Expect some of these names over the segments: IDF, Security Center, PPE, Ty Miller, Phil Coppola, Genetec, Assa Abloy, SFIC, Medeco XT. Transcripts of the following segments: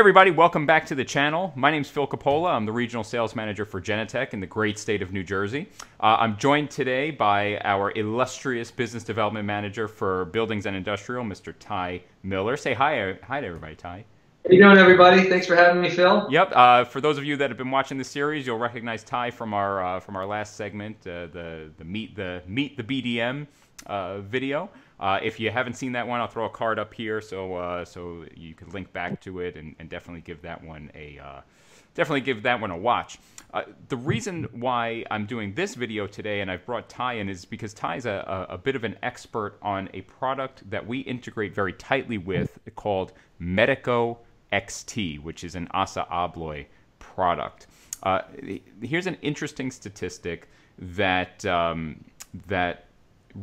everybody, welcome back to the channel. My name's Phil Coppola. I'm the Regional Sales Manager for Genetec in the great state of New Jersey. I'm joined today by our illustrious Business Development Manager for Buildings and Industrial, Mr. Ty Miller. Say hi to everybody, Ty. How you doing, everybody? Thanks for having me, Phil. Yep. For those of you that have been watching this series, you'll recognize Ty from our last segment, the meet the BDM video. If you haven't seen that one, I'll throw a card up here so you can link back to it and definitely give that one a watch. The reason why I'm doing this video today and I've brought Ty in is because Ty's a bit of an expert on a product that we integrate very tightly with called Medeco XT, which is an Assa Abloy product. Here's an interesting statistic that that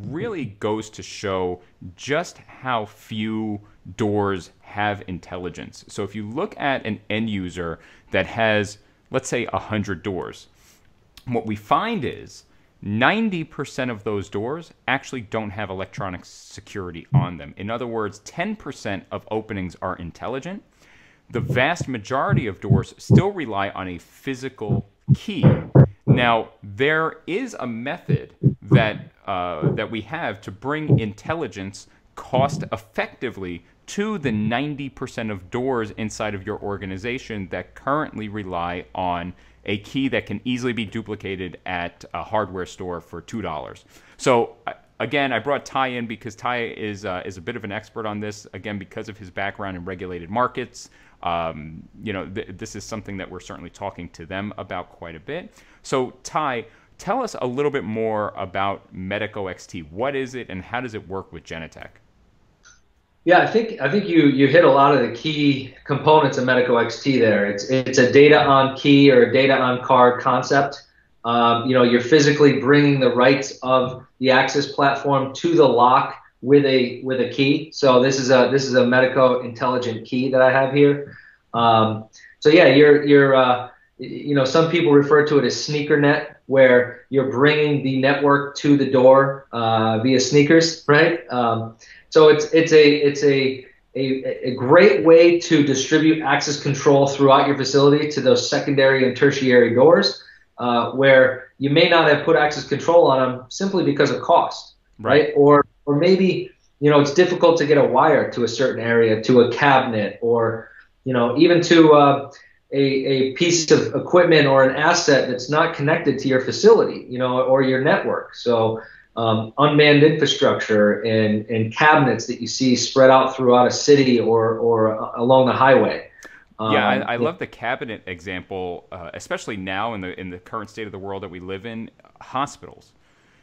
really goes to show just how few doors have intelligence. So if you look at an end user that has, let's say, 100 doors, what we find is 90% of those doors actually don't have electronic security on them. In other words, 10% of openings are intelligent. The vast majority of doors still rely on a physical key. Now, there is a method that that we have to bring intelligence cost effectively to the 90% of doors inside of your organization that currently rely on a key that can easily be duplicated at a hardware store for $2. So again, I brought Ty in because Ty is a bit of an expert on this, again, because of his background in regulated markets. You know, this is something that we're certainly talking to them about quite a bit. So Ty, tell us a little bit more about Medeco XT. What is it and how does it work with Genetec? Yeah, I think you hit a lot of the key components of Medeco XT there. It's a data on key or a data on card concept. You know, you're physically bringing the rights of the access platform to the lock with a key. So this is a Medeco intelligent key that I have here. So yeah, you know, some people refer to it as sneaker net, where you're bringing the network to the door via sneakers, right? So it's a great way to distribute access control throughout your facility to those secondary and tertiary doors, where you may not have put access control on them simply because of cost, right? Or maybe, you know, it's difficult to get a wire to a certain area, to a cabinet, or, you know, even to a piece of equipment or an asset that's not connected to your facility, you know, or your network. So unmanned infrastructure and cabinets that you see spread out throughout a city or along the highway. Yeah, I love the cabinet example, especially now in the current state of the world that we live in. Hospitals,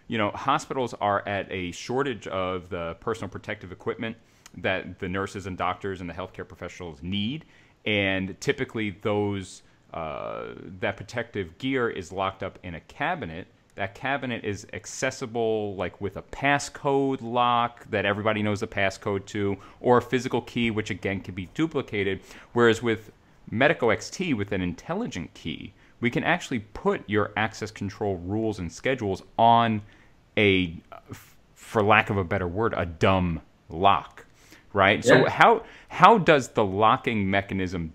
you know, hospitals are at a shortage of the personal protective equipment that the nurses and doctors and the healthcare professionals need. And typically those that protective gear is locked up in a cabinet. That cabinet is accessible like with a passcode lock that everybody knows the passcode to, or a physical key, which again can be duplicated. Whereas with Medeco XT, with an intelligent key, we can actually put your access control rules and schedules on a, for lack of a better word, a dumb lock. Right? Yeah. So how does the locking mechanism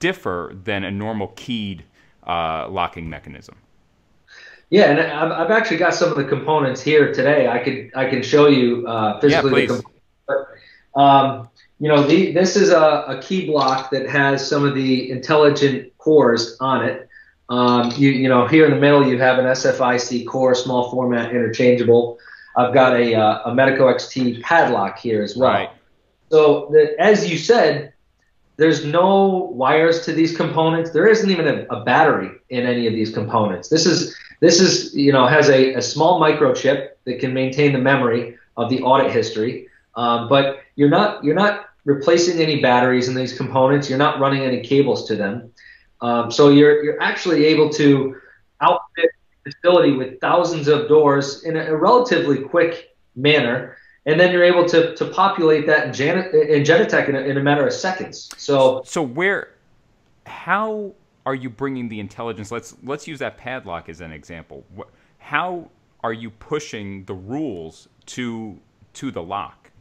differ than a normal keyed locking mechanism? Yeah, and I've actually got some of the components here today. I can show you physically. Yeah, but, you know, this is a key block that has some of the intelligent cores on it. You know, here in the middle you have an SFIC core, small format, interchangeable. I've got a Medeco XT padlock here as well. Right. So as you said, there's no wires to these components. There isn't even a battery in any of these components. This is you know, has a small microchip that can maintain the memory of the audit history. But you're not replacing any batteries in these components. You're not running any cables to them. So you're actually able to outfit the facility with thousands of doors in a relatively quick manner. And then you're able to populate that in Genetec in a matter of seconds. So how are you bringing the intelligence? Let's use that padlock as an example. How are you pushing the rules to the lock?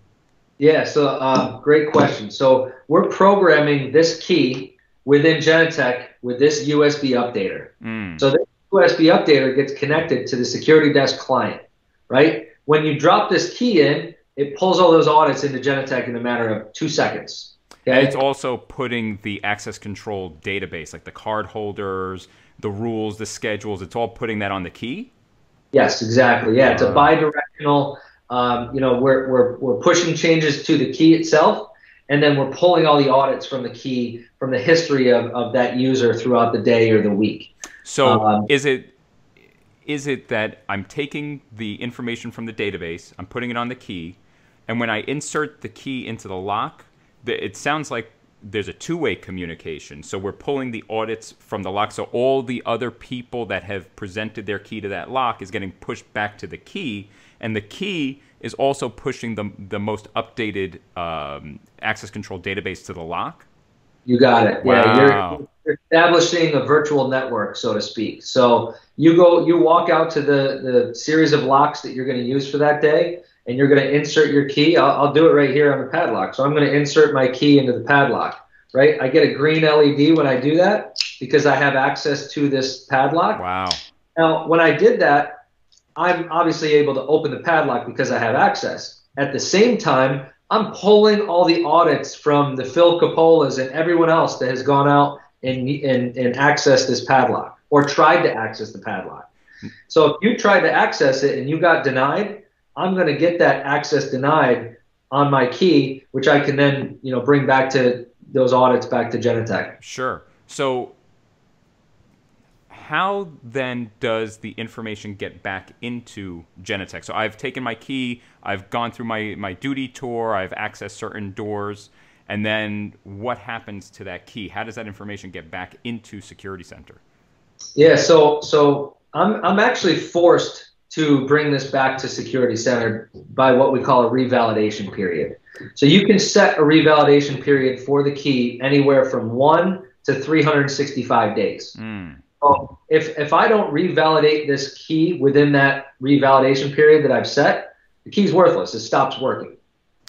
Yeah, so great question. So we're programming this key within Genetec with this USB updater. So this USB updater gets connected to the security desk client, right? When you drop this key in, it pulls all those audits into Genetec in a matter of 2 seconds. Okay? And it's also putting the access control database, like the card holders, the rules, the schedules, it's all putting that on the key? Yes, exactly. Yeah, it's a bi-directional, you know, we're pushing changes to the key itself, and then we're pulling all the audits from the key, from the history of that user throughout the day or the week. So is it that I'm taking the information from the database, I'm putting it on the key, and when I insert the key into the lock, it sounds like there's a two-way communication. So we're pulling the audits from the lock. So all the other people that have presented their key to that lock is getting pushed back to the key. And the key is also pushing the most updated access control database to the lock. You got it. Wow. Yeah, you're establishing a virtual network, so to speak. So you go, you walk out to the series of locks that you're going to use for that day, and you're going to insert your key. I'll do it right here on the padlock. So I'm going to insert my key into the padlock, right? I get a green LED when I do that because I have access to this padlock. Wow. Now, when I did that, I'm obviously able to open the padlock because I have access. At the same time, I'm pulling all the audits from the Phil Coppolas and everyone else that has gone out and accessed this padlock or tried to access the padlock. So if you tried to access it and you got denied, I'm going to get that access denied on my key, which I can then, you know, bring back to those audits back to Genetec. Sure. So how then does the information get back into Genetec? So I've taken my key, I've gone through my duty tour, I've accessed certain doors, and then what happens to that key? How does that information get back into Security Center? Yeah, so I'm actually forced to bring this back to Security Center by what we call a revalidation period. So you can set a revalidation period for the key anywhere from 1 to 365 days. So if I don't revalidate this key within that revalidation period that I've set, the key's worthless. It stops working.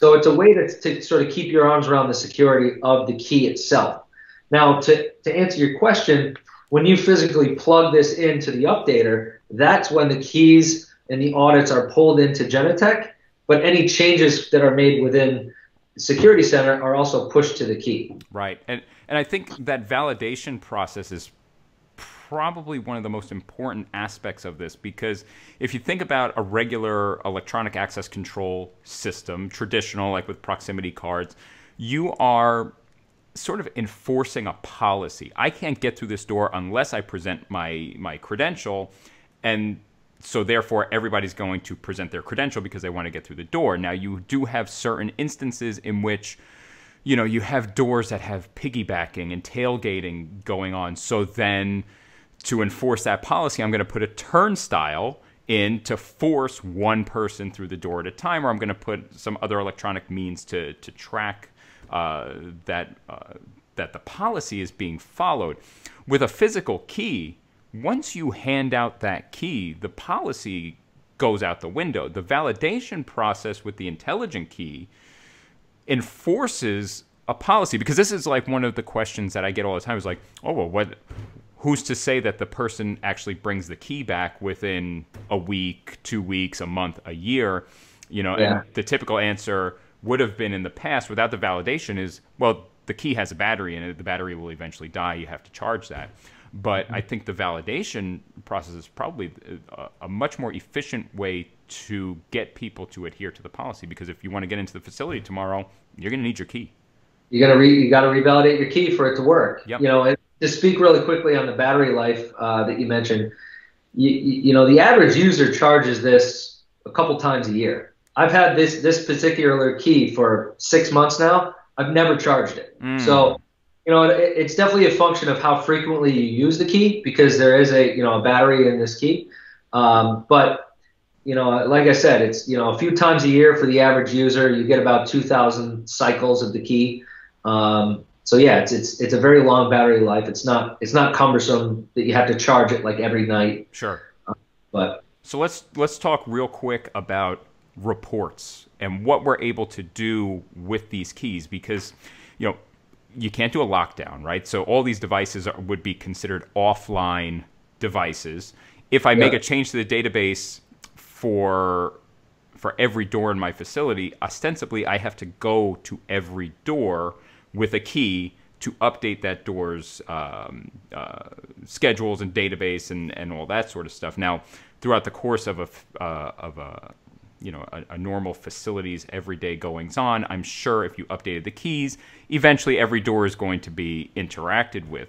So it's a way to sort of keep your arms around the security of the key itself. Now, to answer your question, when you physically plug this into the updater, that's when the keys and the audits are pulled into Genetec, but any changes that are made within Security Center are also pushed to the key. Right. And I think that validation process is probably one of the most important aspects of this, because if you think about a regular electronic access control system, traditional, like with proximity cards, you are sort of enforcing a policy. I can't get through this door unless I present my credential, and so therefore everybody's going to present their credential because they want to get through the door. Now, you do have certain instances in which, you know, you have doors that have piggybacking and tailgating going on, so then to enforce that policy, I'm going to put a turnstile in to force one person through the door at a time, or I'm going to put some other electronic means to track that the policy is being followed. With a physical key, once you hand out that key, the policy goes out the window. The validation process with the intelligent key enforces a policy, because this is like one of the questions that I get all the time is like, oh, well, who's to say that the person actually brings the key back within a week, 2 weeks, a month, a year? You know, yeah. And the typical answer would have been in the past without the validation is, well, the key has a battery in it. The battery will eventually die. You have to charge that. But I think the validation process is probably a much more efficient way to get people to adhere to the policy, because if you want to get into the facility tomorrow, you're going to need your key. You got to revalidate your key for it to work. Yep. You know, and to speak really quickly on the battery life that you mentioned, you know, the average user charges this a couple times a year. I've had this particular key for 6 months now. I've never charged it. So, you know, it's definitely a function of how frequently you use the key, because there is a, you know, a battery in this key. But, you know, like I said, it's, you know, a few times a year for the average user. You get about 2,000 cycles of the key. So yeah, it's a very long battery life. It's not cumbersome that you have to charge it like every night. Sure. But so let's talk real quick about reports and what we're able to do with these keys, because, you know, you can't do a lockdown, right? So all these devices are, would be considered offline devices. If I make a change to the database for every door in my facility, ostensibly I have to go to every door with a key to update that door's schedules and database and all that sort of stuff. Now, throughout the course of a normal facility's everyday goings on, I'm sure if you updated the keys, eventually every door is going to be interacted with.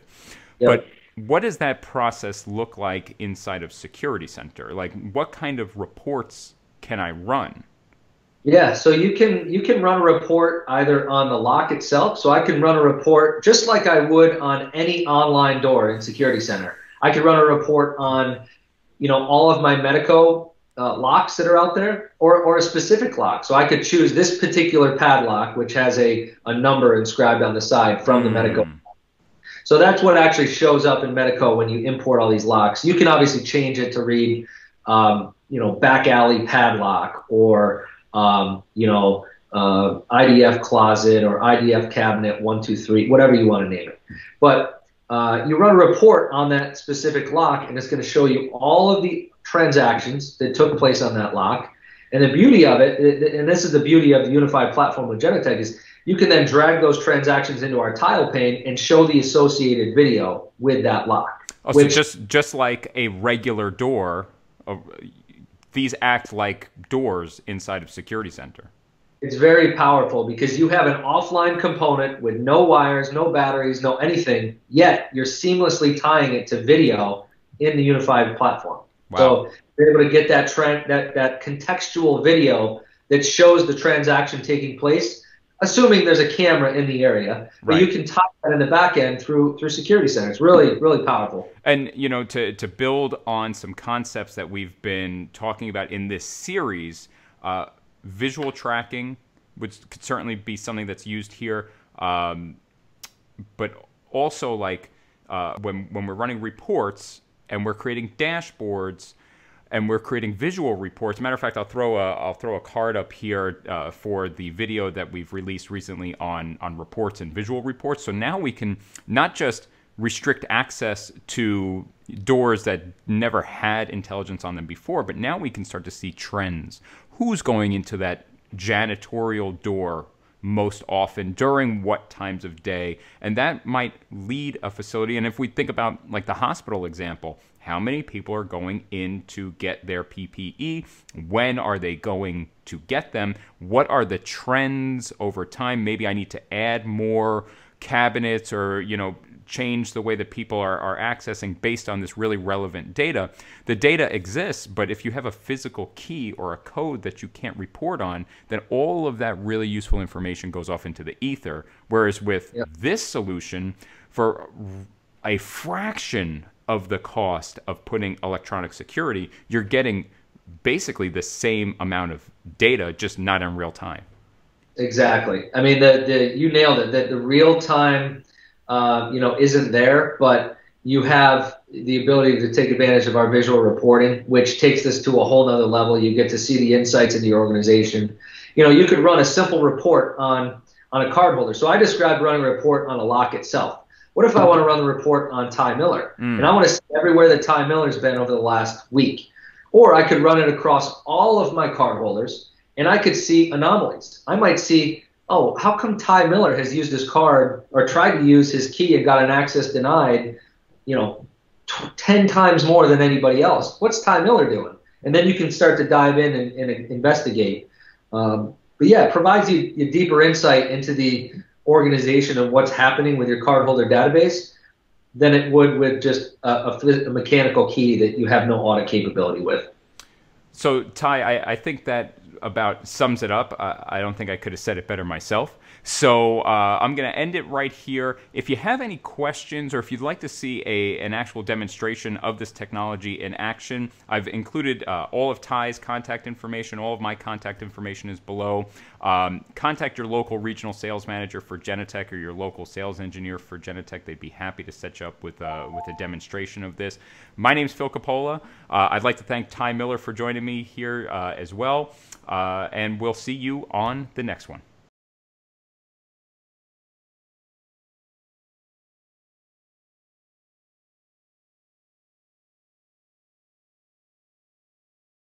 Yep. But what does that process look like inside of Security Center? Like, what kind of reports can I run? Yeah, so you can run a report either on the lock itself. So I can run a report just like I would on any online door in Security Center. I could run a report on, you know, all of my Medeco locks that are out there, or a specific lock. So I could choose this particular padlock, which has a number inscribed on the side from the Medeco. So that's what actually shows up in Medeco when you import all these locks. You can obviously change it to read, you know, back alley padlock, or IDF closet, or IDF cabinet 1, 2, 3, whatever you want to name it. But you run a report on that specific lock, and it's going to show you all of the transactions that took place on that lock. And the beauty of it, and this is the beauty of the unified platform with Genetec, is you can then drag those transactions into our tile pane and show the associated video with that lock. Oh, which, so just like a regular door, these act like doors inside of Security Center. It's very powerful because you have an offline component with no wires, no batteries, no anything, yet you're seamlessly tying it to video in the unified platform. Wow. So you're able to get that trend, that contextual video that shows the transaction taking place, assuming there's a camera in the area, but you can tie that in the back end through Security Center. It's really, really powerful. And, you know, to build on some concepts that we've been talking about in this series, visual tracking could certainly be something that's used here. But also, like, when we're running reports and we're creating dashboards, and we're creating visual reports. Matter of fact, I'll throw a card up here for the video that we've released recently on reports and visual reports. So now we can not just restrict access to doors that never had intelligence on them before, but now we can start to see trends. Who's going into that janitorial door most often, during what times of day? And that might lead a facility. And if we think about, like, the hospital example, how many people are going in to get their PPE? When are they going to get them? What are the trends over time? Maybe I need to add more cabinets, or, you know, change the way that people are accessing based on this really relevant data. The data exists, but if you have a physical key or a code that you can't report on, then all of that really useful information goes off into the ether. Whereas with this solution, for a fraction of the cost of putting electronic security, you're getting basically the same amount of data, just not in real time. Exactly. I mean, you nailed it. That the real time, you know, isn't there, but you have the ability to take advantage of our visual reporting, which takes this to a whole nother level. You get to see the insights in the organization. You know, you could run a simple report on a cardholder. So I described running a report on a lock itself. What if I want to run the report on Ty Miller? And I want to see everywhere that Ty Miller's been over the last week. Or I could run it across all of my cardholders, and I could see anomalies. I might see, oh, how come Ty Miller has used his card or tried to use his key and got an access denied, you know, 10 times more than anybody else? What's Ty Miller doing? And then you can start to dive in and investigate. But yeah, it provides you a deeper insight into the organization of what's happening with your cardholder database than it would with just a mechanical key that you have no audit capability with. So, Ty, I think that about sums it up. I don't think I could have said it better myself. So I'm going to end it right here. If you have any questions, or if you'd like to see an actual demonstration of this technology in action, I've included all of Ty's contact information. All of my contact information is below. Contact your local regional sales manager for Genetec, or your local sales engineer for Genetec. They'd be happy to set you up with a demonstration of this. My name's Phil Coppola. I'd like to thank Ty Miller for joining me here as well. And we'll see you on the next one.